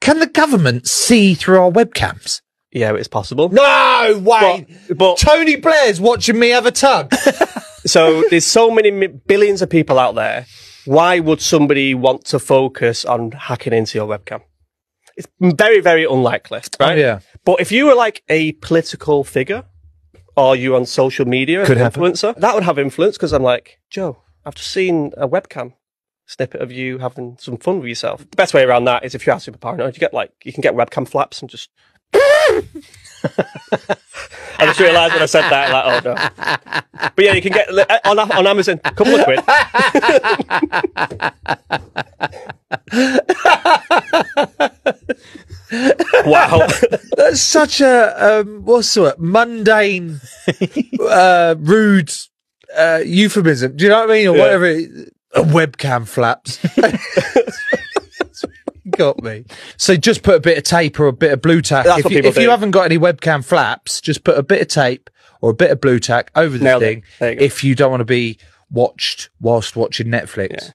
Can the government see through our webcams? Yeah, it's possible. No way! But Tony Blair's watching me have a tug. So there's so many billions of people out there. Why would somebody want to focus on hacking into your webcam? It's very, very unlikely, right? Oh, yeah. But if you were like a political figure, or you on social media, an influencer, that would have influence, because I'm like, Joe, I've just seen a webcam snippet of you having some fun with yourself. The best way around that is if you are super paranoid, you get like, you can get webcam flaps and just... I just realised when I said that, like, oh no. But yeah, you can get on Amazon, a couple of quid. Wow, that's such a what's the word? Mundane, rude euphemism. Do you know what I mean, or yeah. Whatever? A webcam flaps. Got me. So just put a bit of tape or a bit of blue tack. That's if you haven't got any webcam flaps, just put a bit of tape or a bit of blue tack over the thing if you don't want to be watched whilst watching Netflix. Yeah.